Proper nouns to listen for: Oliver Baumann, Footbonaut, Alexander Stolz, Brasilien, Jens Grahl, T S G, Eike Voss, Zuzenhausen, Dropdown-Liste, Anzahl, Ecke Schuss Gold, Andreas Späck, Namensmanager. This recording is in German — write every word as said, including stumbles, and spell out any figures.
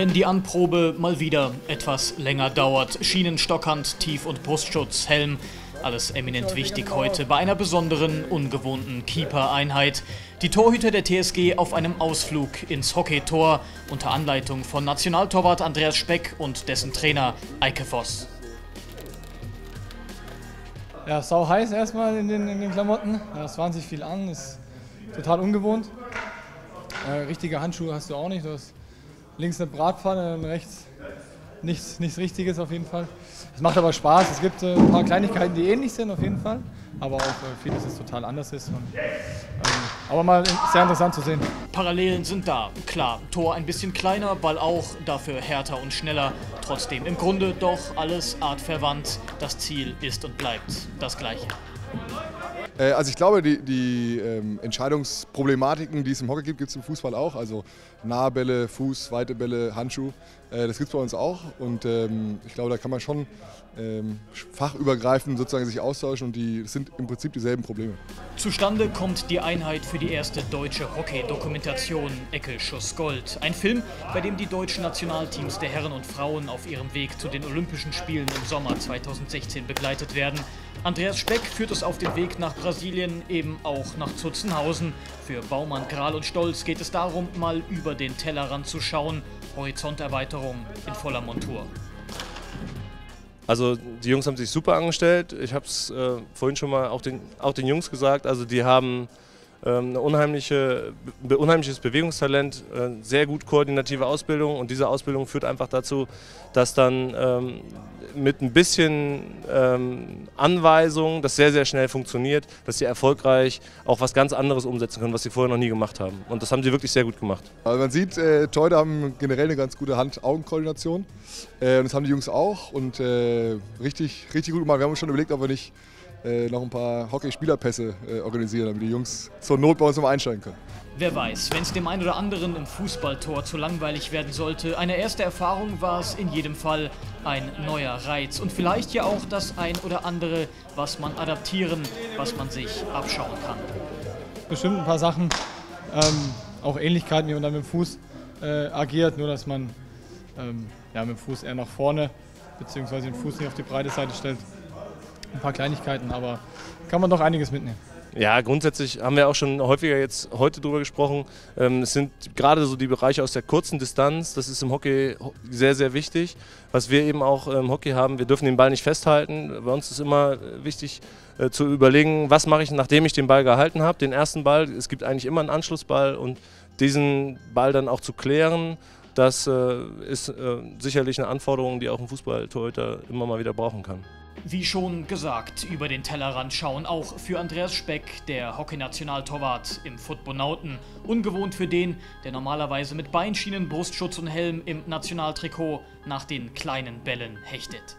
wenn die Anprobe mal wieder etwas länger dauert. Schienenstockhand, Tief- und Brustschutz, Helm, alles eminent wichtig heute bei einer besonderen, ungewohnten Keeper-Einheit. Die Torhüter der T S G auf einem Ausflug ins Hockeytor unter Anleitung von Nationaltorwart Andreas Späck und dessen Trainer Eike Voss. Ja, sau heiß erstmal in den, in den Klamotten. Ja, es waren sich viel an, ist total ungewohnt. Äh, richtige Handschuhe hast du auch nicht. Du hast links eine Bratpfanne und rechts nichts, nichts Richtiges auf jeden Fall. Es macht aber Spaß. Es gibt äh, ein paar Kleinigkeiten, die ähnlich sind auf jeden Fall. Aber auch äh, vieles ist total anders ist. Und, ähm, aber mal sehr interessant zu sehen. Parallelen sind da. Klar, Tor ein bisschen kleiner, Ball auch, dafür härter und schneller. Trotzdem im Grunde doch alles artverwandt. Das Ziel ist und bleibt das Gleiche. Also ich glaube, die, die ähm, Entscheidungsproblematiken, die es im Hockey gibt, gibt es im Fußball auch. Also nahe Bälle, Fuß, weite Bälle, Handschuh, äh, das gibt es bei uns auch. Und ähm, ich glaube, da kann man schon ähm, fachübergreifend sozusagen sich austauschen und die, das sind im Prinzip dieselben Probleme. Zustande kommt die Einheit für die erste deutsche Hockey-Dokumentation Ecke Schuss Gold. Ein Film, bei dem die deutschen Nationalteams der Herren und Frauen auf ihrem Weg zu den Olympischen Spielen im Sommer zweitausendsechzehn begleitet werden. Andreas Späck führt es auf dem Weg nach Brasilien, eben auch nach Zuzenhausen. Für Baumann, Grahl und Stolz geht es darum, mal über den Tellerrand zu schauen. Horizonterweiterung in voller Montur. Also die Jungs haben sich super angestellt. Ich habe es äh, vorhin schon mal auch den, auch den Jungs gesagt. Also die haben ähm, ein unheimliche, be, unheimliches Bewegungstalent, äh, sehr gut koordinative Ausbildung. Und diese Ausbildung führt einfach dazu, dass dann ähm, mit ein bisschen ähm, Anweisung das sehr, sehr schnell funktioniert, dass sie erfolgreich auch was ganz anderes umsetzen können, was sie vorher noch nie gemacht haben. Und das haben sie wirklich sehr gut gemacht. Also man sieht, äh, Torhüter haben generell eine ganz gute Hand-Augen-Koordination. Äh, und das haben die Jungs auch und äh, richtig, richtig gut gemacht. Wir haben uns schon überlegt, ob wir nicht äh, noch ein paar Hockeyspielerpässe äh, organisieren, damit die Jungs zur Not bei uns nochmal einsteigen können. Wer weiß, wenn es dem einen oder anderen im Fußballtor zu langweilig werden sollte, eine erste Erfahrung war es in jedem Fall ein neuer Reiz. Und vielleicht ja auch das ein oder andere, was man adaptieren, was man sich abschauen kann. Bestimmt ein paar Sachen, ähm, auch Ähnlichkeiten, wie man dann mit dem Fuß äh, agiert, nur dass man ähm, ja, mit dem Fuß eher nach vorne, beziehungsweise den Fuß nicht auf die breite Seite stellt. Ein paar Kleinigkeiten, aber kann man doch einiges mitnehmen. Ja, grundsätzlich haben wir auch schon häufiger jetzt heute drüber gesprochen. Es sind gerade so die Bereiche aus der kurzen Distanz, das ist im Hockey sehr, sehr wichtig. Was wir eben auch im Hockey haben, wir dürfen den Ball nicht festhalten. Bei uns ist immer wichtig zu überlegen, was mache ich, nachdem ich den Ball gehalten habe, den ersten Ball. Es gibt eigentlich immer einen Anschlussball und diesen Ball dann auch zu klären, das ist sicherlich eine Anforderung, die auch ein Fußballtorhüter immer mal wieder brauchen kann. Wie schon gesagt, über den Tellerrand schauen auch für Andreas Späck, der Hockey-Nationaltorwart im Footbonauten. Ungewohnt für den, der normalerweise mit Beinschienen, Brustschutz und Helm im Nationaltrikot nach den kleinen Bällen hechtet.